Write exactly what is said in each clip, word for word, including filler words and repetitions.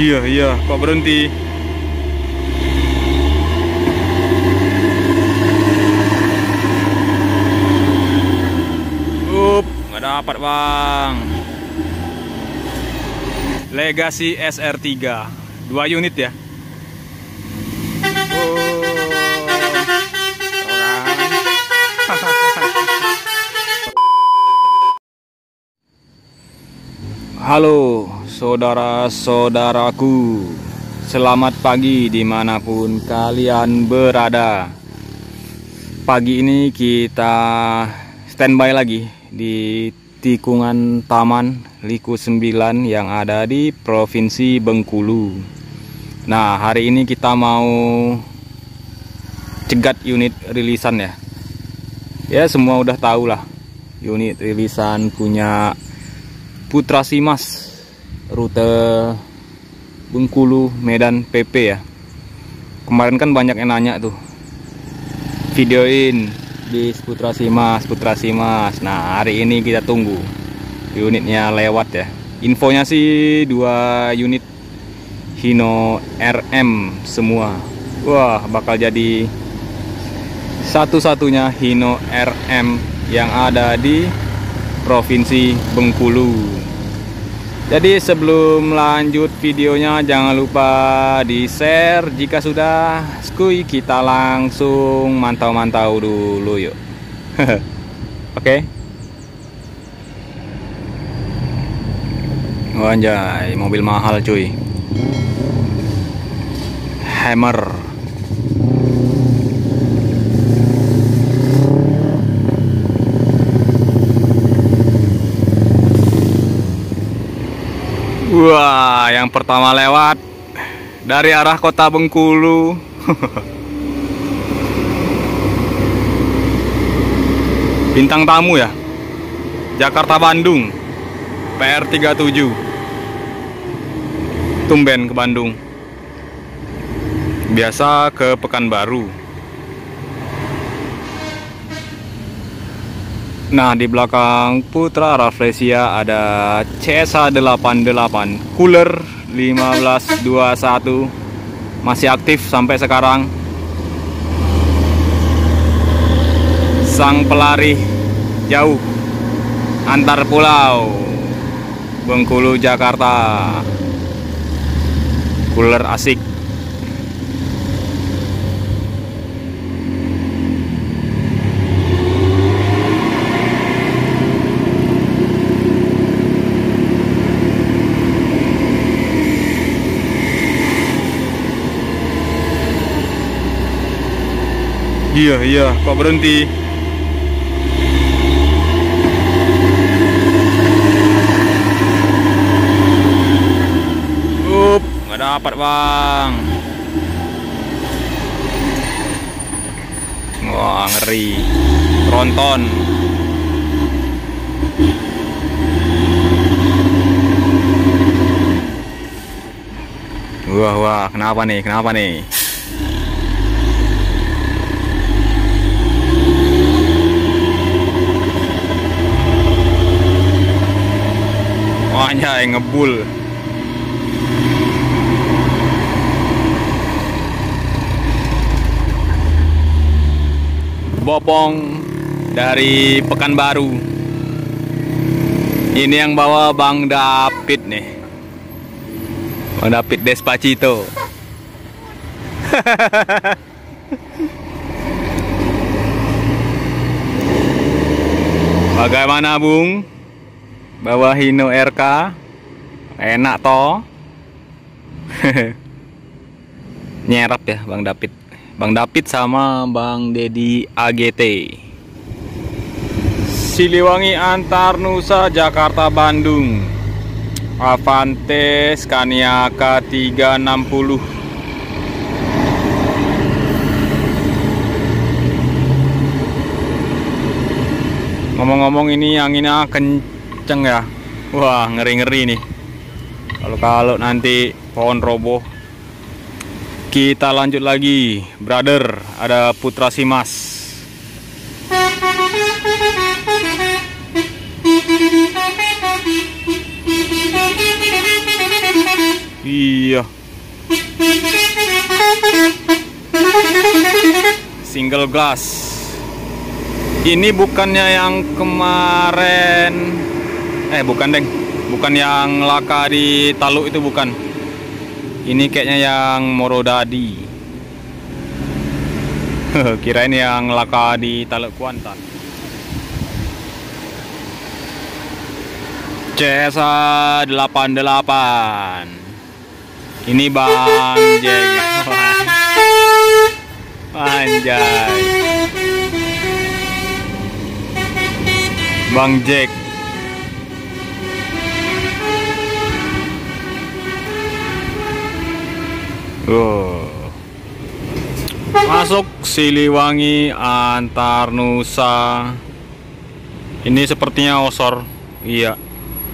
Iya, iya, kok berhenti? Up, nggak dapat, Bang. Legacy S R tiga, dua unit ya. Halo saudara-saudaraku, selamat pagi dimanapun kalian berada. Pagi ini kita standby lagi di tikungan Taman Liku sembilan yang ada di Provinsi Bengkulu. Nah, hari ini kita mau cegat unit rilisan ya. Ya, semua udah tahu lah unit rilisan punya Putra Simas, rute Bengkulu Medan P P ya. Kemarin kan banyak yang nanya tuh, videoin di Putra Simas, Putra Simas. Nah, hari ini kita tunggu unitnya lewat ya. Infonya sih dua unit Hino R M semua. Wah, bakal jadi satu-satunya Hino R M yang ada di Provinsi Bengkulu. Jadi sebelum lanjut videonya, jangan lupa di share. Jika sudah, skuy, kita langsung mantau-mantau dulu yuk. Oke okay. Anjay, mobil mahal cuy, Hammer. Wah, yang pertama lewat dari arah kota Bengkulu. Bintang Tamu ya, Jakarta Bandung, P R tiga puluh tujuh. Tumben ke Bandung, biasa ke Pekanbaru. Nah, di belakang Putra Raflesia ada C S A delapan puluh delapan, Cooler lima belas dua puluh satu, masih aktif sampai sekarang. Sang pelari jauh antar pulau, Bengkulu Jakarta. Cooler asik. Iya, iya, kok berhenti? Up, nggak dapat, Bang. Wah, ngeri. Tronton. Wah, wah, kenapa nih? Kenapa nih? Hanya yang ngebul. Bopong dari Pekanbaru. Ini yang bawa Bang David nih, Bang David Despacito. Bagaimana, Bung? Bawa Hino R K enak toh. Nyerap ya Bang David. Bang David sama Bang Dedi A G T. Siliwangi Antar Nusa, Jakarta Bandung, Avante Scania K tiga enam nol. Ngomong-ngomong, ini anginnya kencang ya. Wah, ngeri-ngeri nih kalau-kalau nanti pohon roboh. Kita lanjut lagi, brother. Ada Putra Simas. Iya. Single glass. Ini bukannya yang kemarin. Eh bukan deng. Bukan yang laka di Taluk itu bukan. Ini kayaknya yang Morodadi. Kirain yang laka di Taluk Kuantan. C S A delapan puluh delapan. Ini Bang Jeng. Anjay. Bang Jack. Wow. Masuk Siliwangi Antar Nusa. Ini sepertinya Osor. Iya,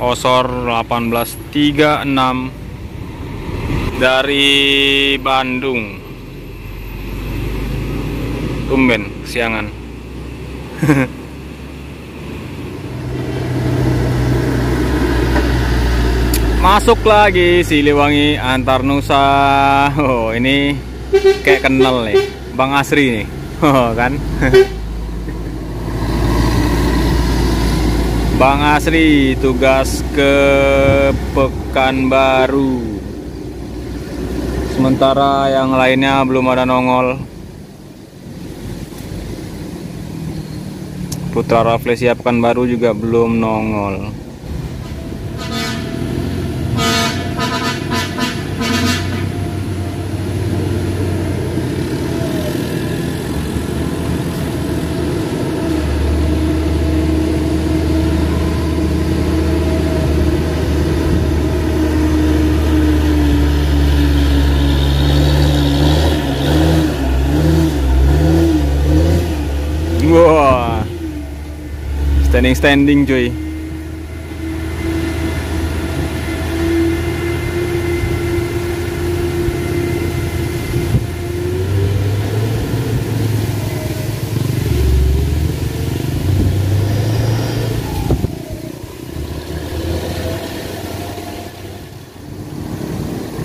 Osor seribu delapan ratus tiga puluh enam dari Bandung. Tumben siangan. Masuk lagi Siliwangi Antar Nusa. Oh, ini kayak kenal nih, Bang Asri nih. Oh, kan? Bang Asri tugas ke Pekanbaru. Sementara yang lainnya belum ada nongol. Putra Raflesia Pekanbaru juga belum nongol. Standing-standing cuy.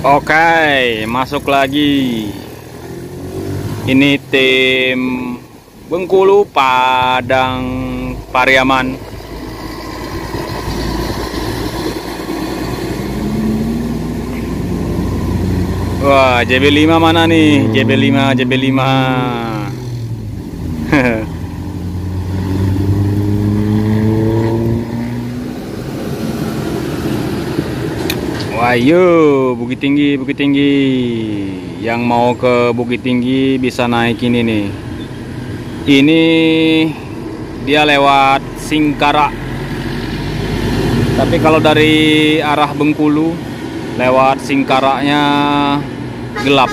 Oke, okay, masuk lagi. Ini tim Bengkulu Padang Pariaman. Wah, J B lima mana nih? J B lima, J B lima. Wah, yuk, Bukit Tinggi, Bukit Tinggi. Yang mau ke Bukit Tinggi bisa naik ini nih. Ini dia lewat Singkarak, tapi kalau dari arah Bengkulu lewat Singkaraknya gelap.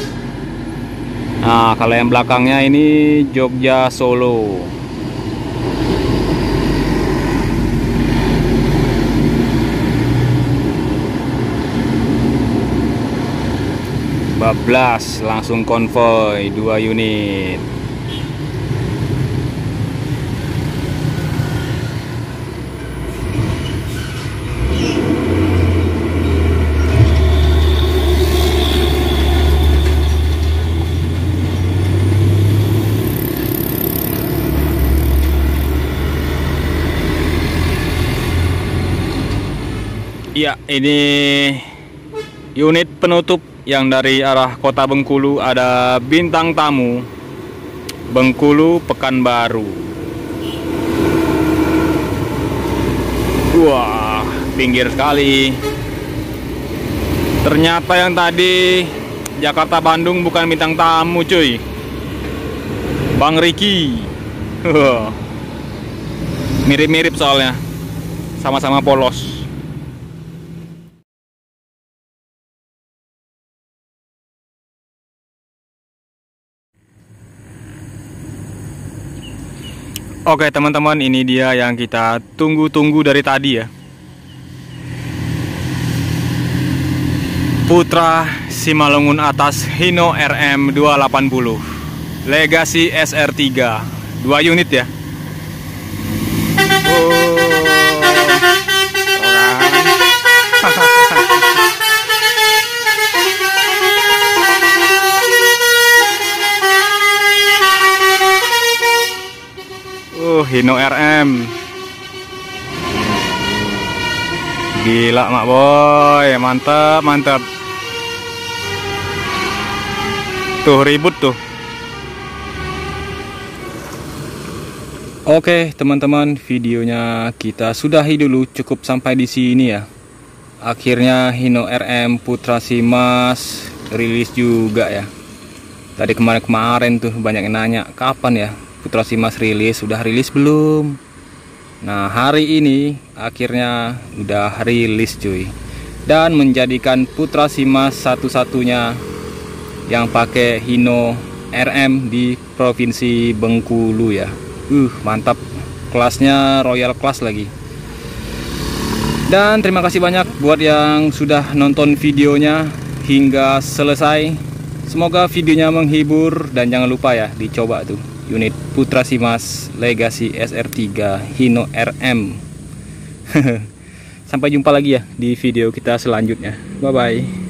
Nah, kalau yang belakangnya ini Jogja Solo. Bablas langsung konvoy dua unit. Ya, ini unit penutup yang dari arah kota Bengkulu ada Bintang Tamu, Bengkulu, Pekanbaru. Wah, pinggir sekali. Ternyata yang tadi Jakarta Bandung bukan Bintang Tamu, cuy. Bang Riki. Mirip-mirip soalnya. Sama-sama polos. Oke teman-teman, ini dia yang kita tunggu-tunggu dari tadi ya. Putra Simalungun atas Hino R M dua ratus delapan puluh Legacy S R tiga, dua unit ya. Oh. Hino R M. Gila mak boy, mantap mantap. Tuh ribut tuh. Oke teman-teman, videonya kita sudahi dulu, cukup sampai di sini ya. Akhirnya Hino R M Putra Simas rilis juga ya. Tadi kemarin-kemarin tuh banyak yang nanya, kapan ya Putra Simas rilis, sudah rilis belum? Nah hari ini akhirnya udah rilis cuy, dan menjadikan Putra Simas satu-satunya yang pakai Hino R M di Provinsi Bengkulu ya. Uh, mantap, kelasnya royal class lagi. Dan terima kasih banyak buat yang sudah nonton videonya hingga selesai. Semoga videonya menghibur, dan jangan lupa ya dicoba tuh unit Putra Simas Legacy S R tiga Hino R M. Sampai jumpa lagi ya di video kita selanjutnya. Bye bye.